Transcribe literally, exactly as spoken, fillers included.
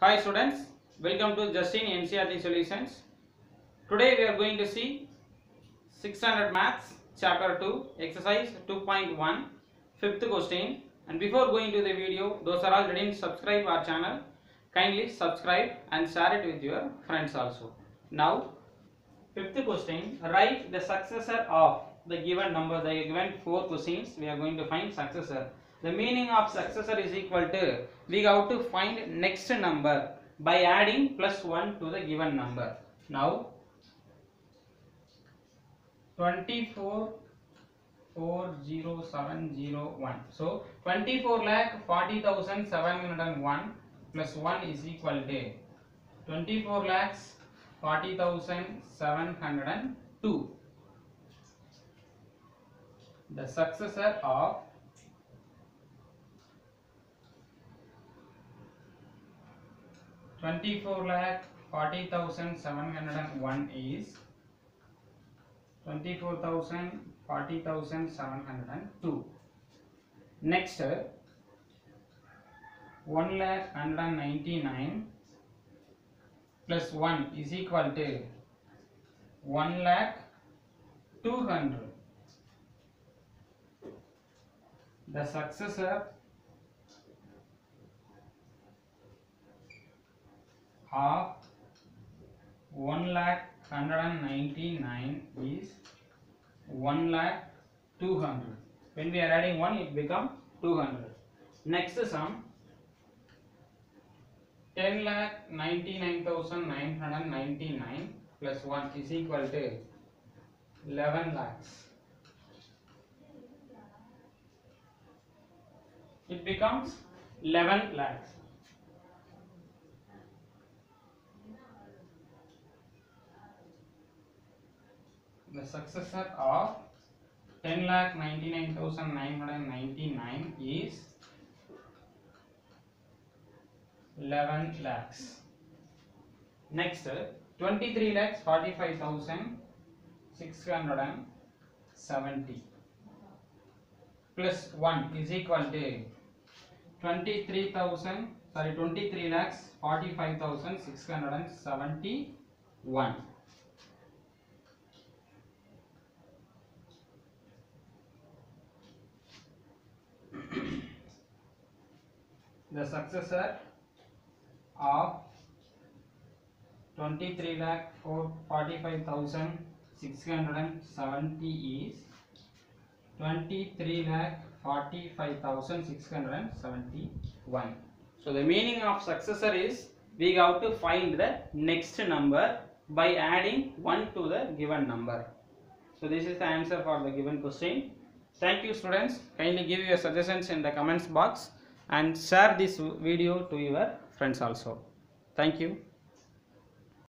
Hi students, welcome to Justin N C E R T Solutions. Today we are going to see six hundred Maths Chapter two Exercise two point one fifth question. And before going to the video, those are already in subscribe our channel, kindly subscribe and share it with your friends also. Now fifth question, write the successor of the given number. The given four questions we are going to find successor. The meaning of successor is equal to, we have to find next number by adding plus one to the given number. Now twenty-four four zero seven zero one. So twenty-four lakh forty thousand seven hundred and one plus one is equal to twenty-four lakhs forty thousand seven hundred and two. The successor of twenty-four lakh forty thousand seven hundred and one is twenty-four thousand forty thousand seven hundred and two. Next, one lakh hundred and ninety-nine plus one is equal to one lakh two hundred. The successor of one lakh hundred and ninety nine is one lakh two hundred. When we are adding one, it becomes two hundred. Next sum, ten lakh ninety nine thousand nine hundred and ninety nine plus one is equal to eleven lakhs. It becomes eleven lakhs. The successor of ten lakh ninety nine thousand nine hundred ninety nine is eleven lakhs. Next, twenty three lakhs forty five thousand six hundred and seventy plus one is equal to twenty three thousand sorry twenty three lakhs forty five thousand six hundred and seventy one. The successor of twenty-three lakh forty-five thousand six hundred and seventy is twenty-three lakh forty-five thousand six hundred and seventy-one. So the meaning of successor is, we have to find the next number by adding one to the given number. So this is the answer for the given question. Thank you students. Kindly give your suggestions in the comments box and share this video to your friends also. Thank you.